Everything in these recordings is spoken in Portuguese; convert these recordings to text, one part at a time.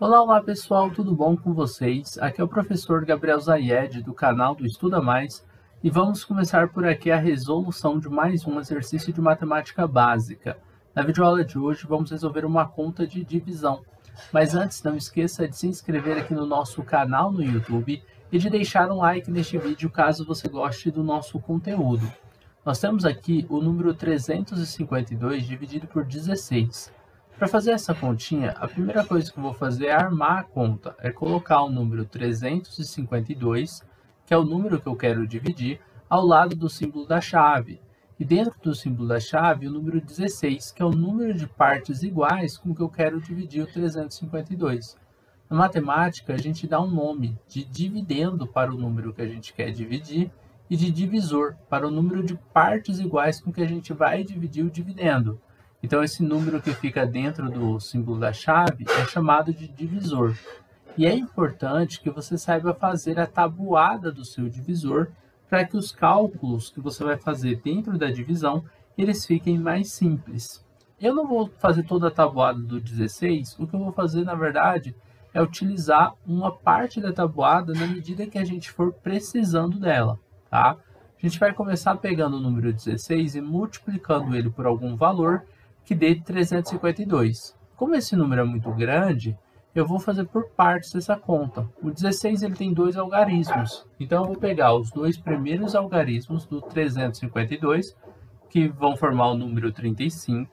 Olá pessoal, tudo bom com vocês? Aqui é o professor Gabriel Zayed do canal do Estuda Mais e vamos começar por aqui a resolução de mais um exercício de matemática básica. Na videoaula de hoje vamos resolver uma conta de divisão, mas antes não esqueça de se inscrever aqui no nosso canal no YouTube e de deixar um like neste vídeo caso você goste do nosso conteúdo. Nós temos aqui o número 352 dividido por 16. Para fazer essa continha, a primeira coisa que eu vou fazer é armar a conta, é colocar o número 352, que é o número que eu quero dividir, ao lado do símbolo da chave. E dentro do símbolo da chave, o número 16, que é o número de partes iguais com que eu quero dividir o 352. Na matemática, a gente dá um nome de dividendo para o número que a gente quer dividir, e de divisor, para o número de partes iguais com que a gente vai dividir o dividendo. Então, esse número que fica dentro do símbolo da chave é chamado de divisor. E é importante que você saiba fazer a tabuada do seu divisor para que os cálculos que você vai fazer dentro da divisão, eles fiquem mais simples. Eu não vou fazer toda a tabuada do 16, o que eu vou fazer, na verdade, é utilizar uma parte da tabuada na medida que a gente for precisando dela. Tá? A gente vai começar pegando o número 16 e multiplicando ele por algum valor que dê 352. Como esse número é muito grande, eu vou fazer por partes essa conta. O 16 ele tem dois algarismos, então eu vou pegar os dois primeiros algarismos do 352, que vão formar o número 35,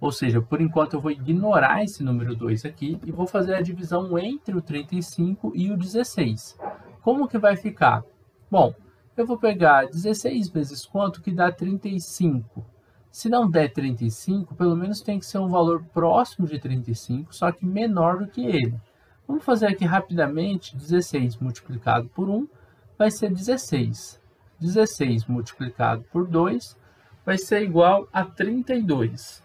ou seja, por enquanto eu vou ignorar esse número 2 aqui e vou fazer a divisão entre o 35 e o 16. Como que vai ficar? Bom, eu vou pegar 16 vezes quanto que dá 35. Se não der 35, pelo menos tem que ser um valor próximo de 35, só que menor do que ele. Vamos fazer aqui rapidamente, 16 multiplicado por 1 vai ser 16. 16 multiplicado por 2 vai ser igual a 32.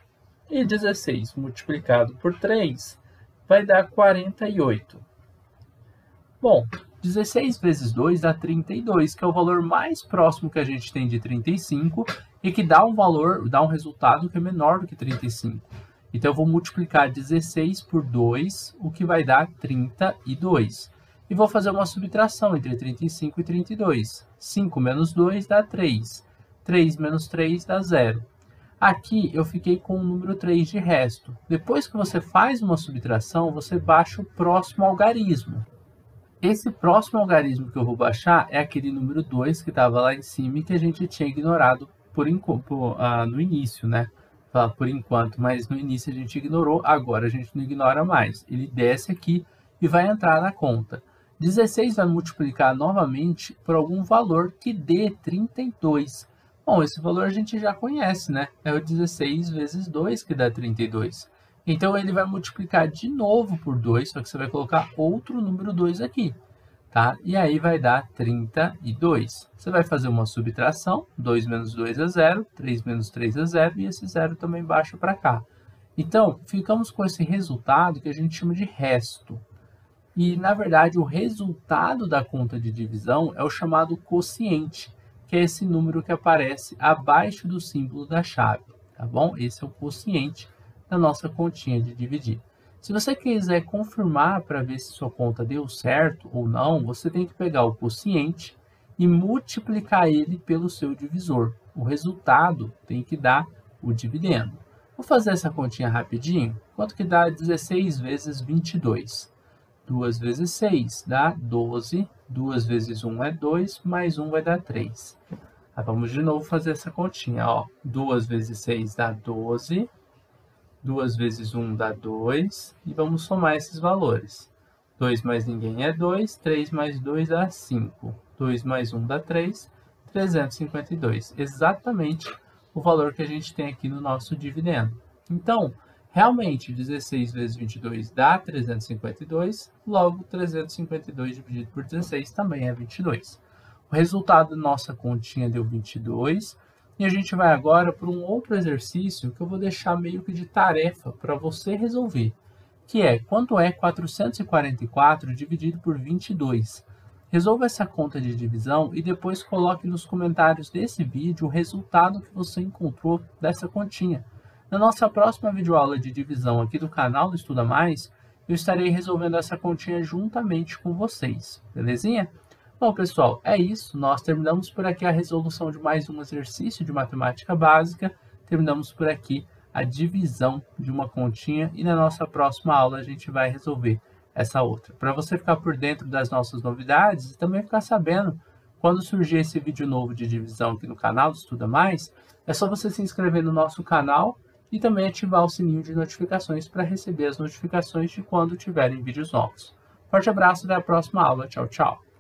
E 16 multiplicado por 3 vai dar 48. Bom, 16 vezes 2 dá 32, que é o valor mais próximo que a gente tem de 35 e que dá um valor, dá um resultado que é menor do que 35. Então, eu vou multiplicar 16 por 2, o que vai dar 32. E vou fazer uma subtração entre 35 e 32. 5 menos 2 dá 3. 3 menos 3 dá 0. Aqui, eu fiquei com o número 3 de resto. Depois que você faz uma subtração, você baixa o próximo algarismo. Esse próximo algarismo que eu vou baixar é aquele número 2 que estava lá em cima e que a gente tinha ignorado no início, né? Por enquanto, mas no início a gente ignorou, agora a gente não ignora mais. Ele desce aqui e vai entrar na conta. 16 vai multiplicar novamente por algum valor que dê 32. Bom, esse valor a gente já conhece, né? É o 16 vezes 2 que dá 32. Então, ele vai multiplicar de novo por 2, só que você vai colocar outro número 2 aqui, tá? E aí vai dar 32. Você vai fazer uma subtração, 2 menos 2 é 0, 3 menos 3 é 0, e esse 0 também baixa para cá. Então, ficamos com esse resultado que a gente chama de resto. E, na verdade, o resultado da conta de divisão é o chamado quociente, que é esse número que aparece abaixo do símbolo da chave, tá bom? Esse é o quociente da nossa continha de dividir. Se você quiser confirmar para ver se sua conta deu certo ou não, você tem que pegar o quociente e multiplicar ele pelo seu divisor. O resultado tem que dar o dividendo. Vou fazer essa continha rapidinho. Quanto que dá 16 vezes 22? 2 vezes 6 dá 12, 2 vezes 1 é 2, mais 1 vai dar 3. Tá, vamos de novo fazer essa continha. Ó. 2 vezes 6 dá 12, 2 vezes 1 dá 2, e vamos somar esses valores. 2 mais ninguém é 2, 3 mais 2 dá 5, 2 mais 1 dá 3, 352. Exatamente o valor que a gente tem aqui no nosso dividendo. Então, realmente, 16 vezes 22 dá 352, logo 352 dividido por 16 também é 22. O resultado da nossa continha deu 22, e a gente vai agora para um outro exercício que eu vou deixar meio que de tarefa para você resolver, que é quanto é 444 dividido por 22. Resolva essa conta de divisão e depois coloque nos comentários desse vídeo o resultado que você encontrou dessa continha. Na nossa próxima videoaula de divisão aqui do canal do Estuda Mais, eu estarei resolvendo essa continha juntamente com vocês, belezinha? Bom, pessoal, é isso. Nós terminamos por aqui a resolução de mais um exercício de matemática básica. Terminamos por aqui a divisão de uma continha e na nossa próxima aula a gente vai resolver essa outra. Para você ficar por dentro das nossas novidades e também ficar sabendo quando surgir esse vídeo novo de divisão aqui no canal do Estuda Mais, é só você se inscrever no nosso canal e também ativar o sininho de notificações para receber as notificações de quando tiverem vídeos novos. Forte abraço, até a próxima aula. Tchau, tchau!